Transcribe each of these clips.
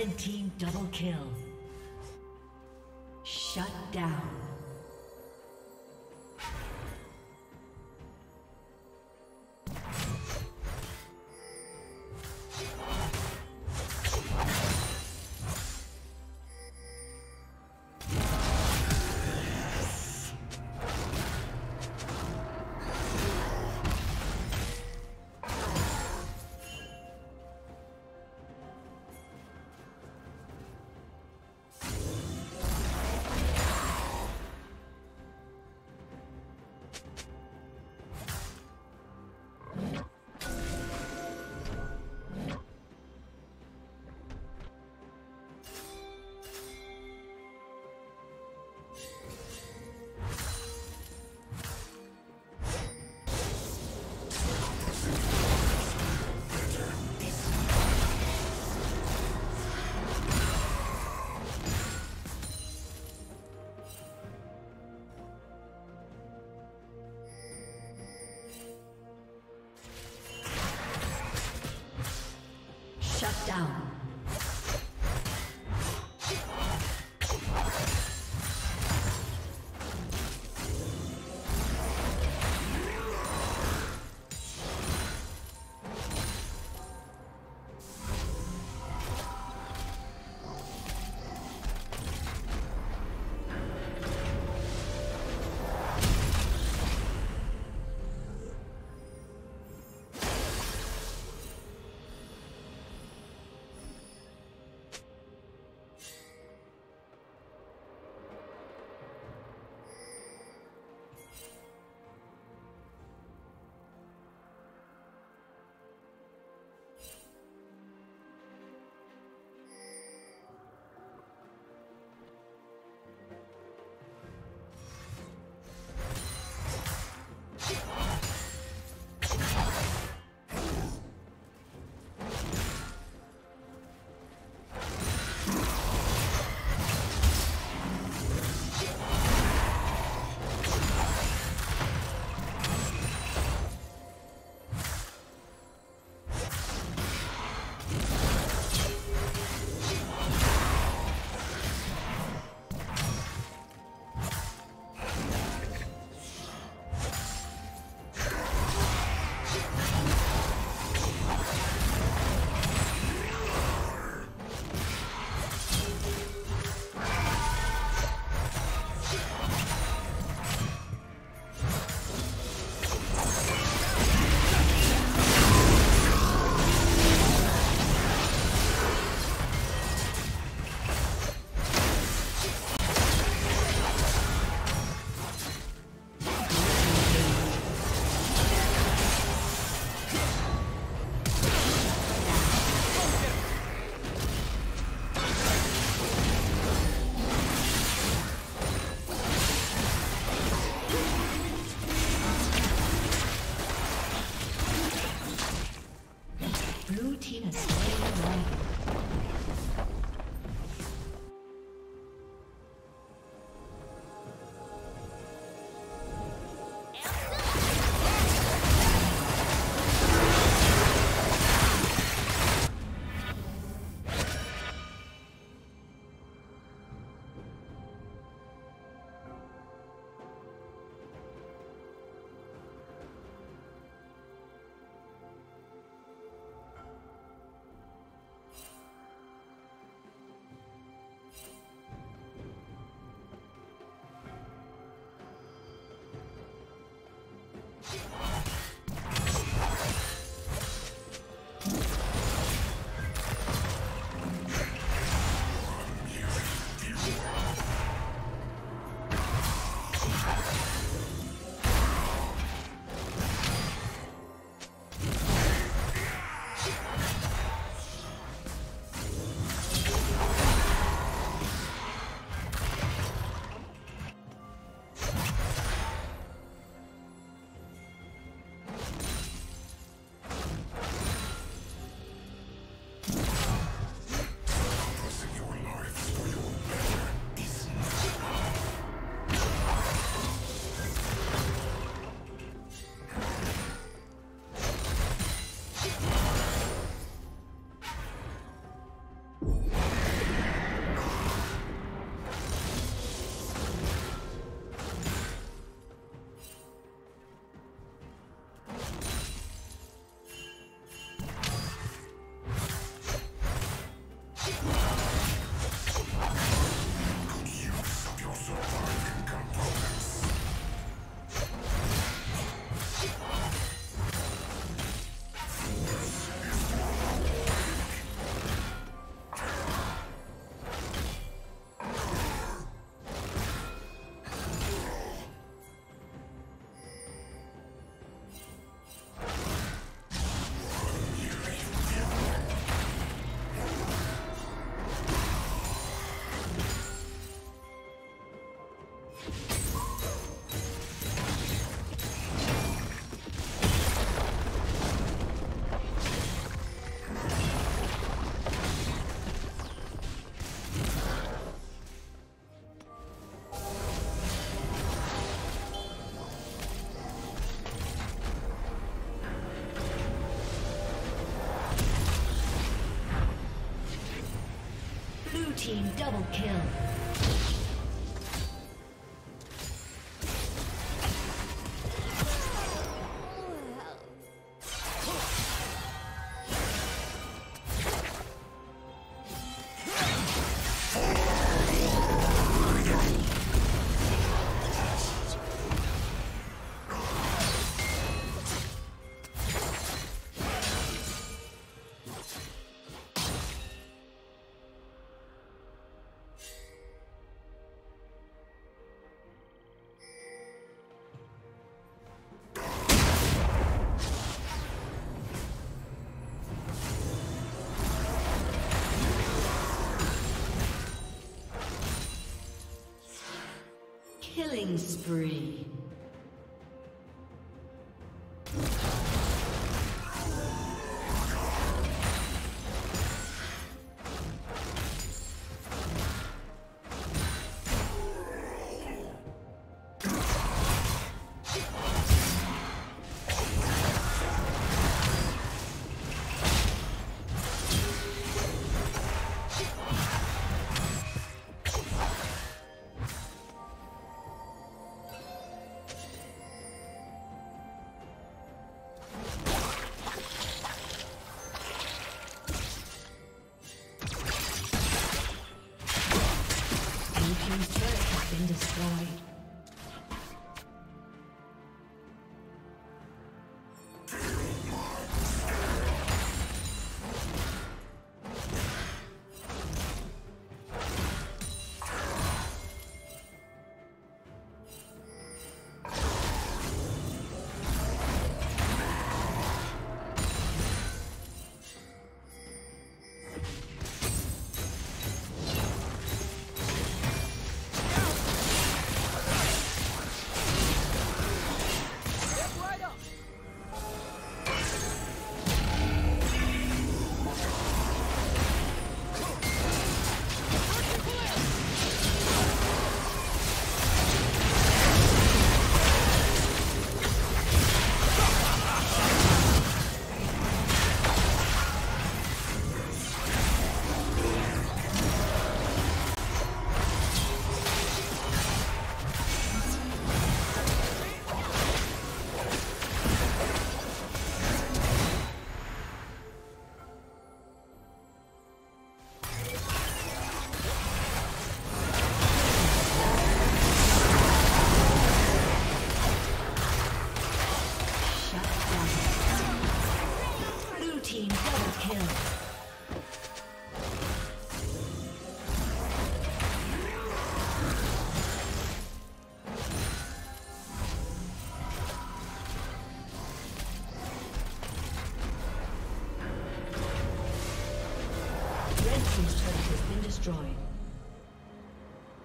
Red team double kill. Shut down. Down. team double kill. Killing spree.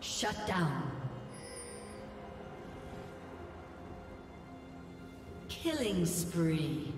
Shut down. Killing spree.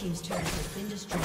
Team's turret has been destroyed.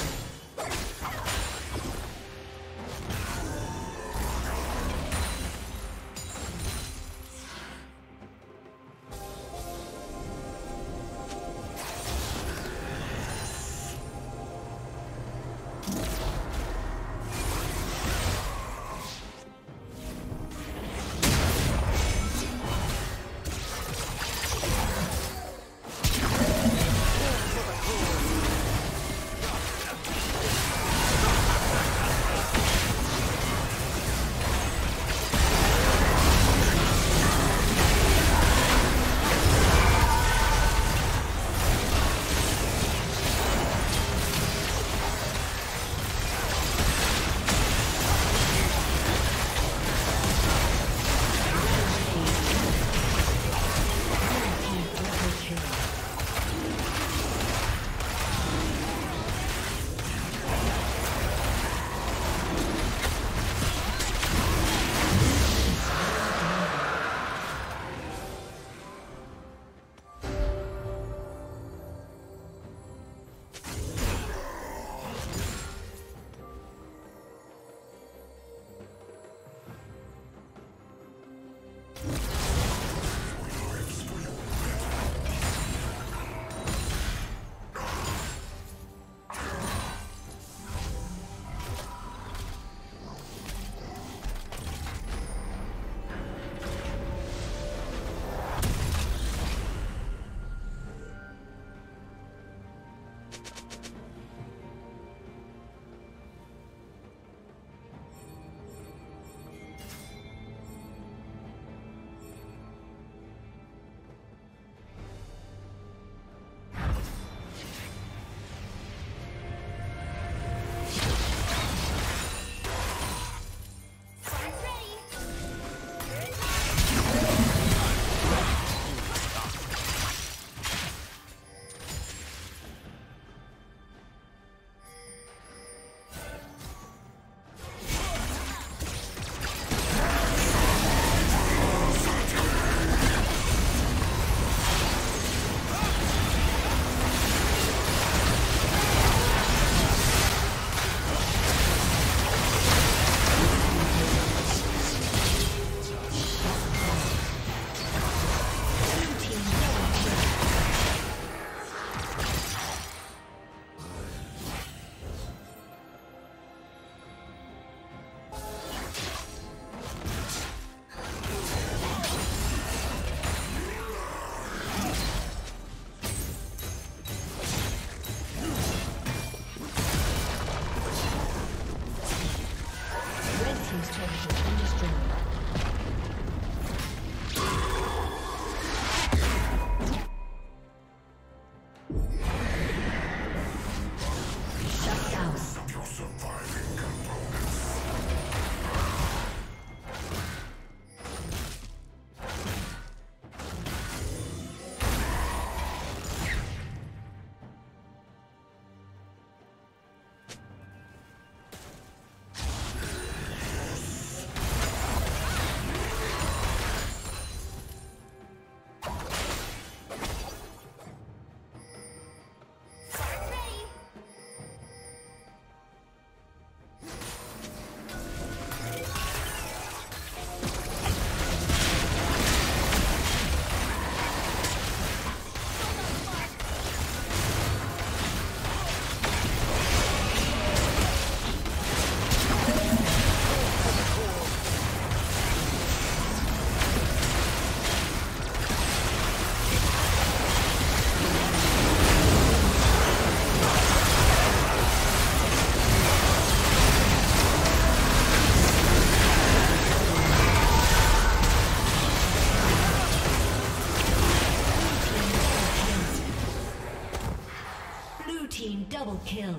Double kill.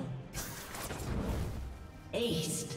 Aced.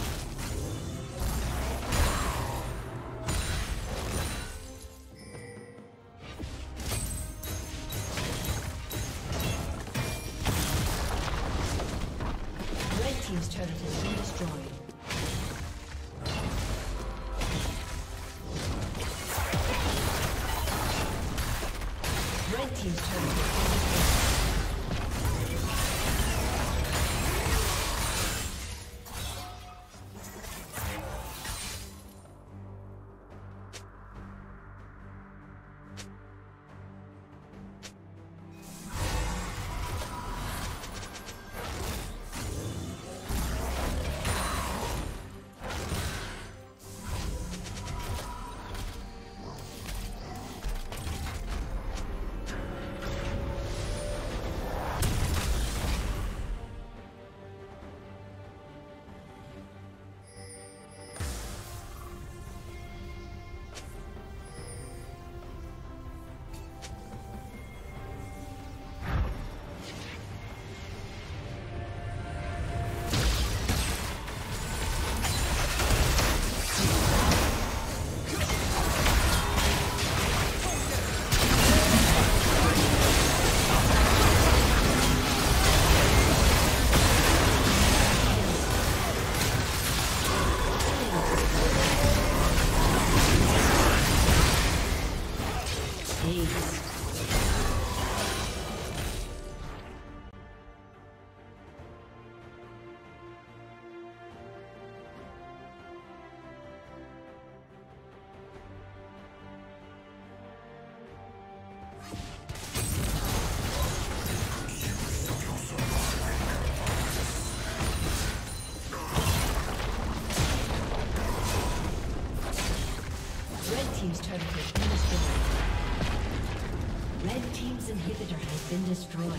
Red team's inhibitor has been destroyed.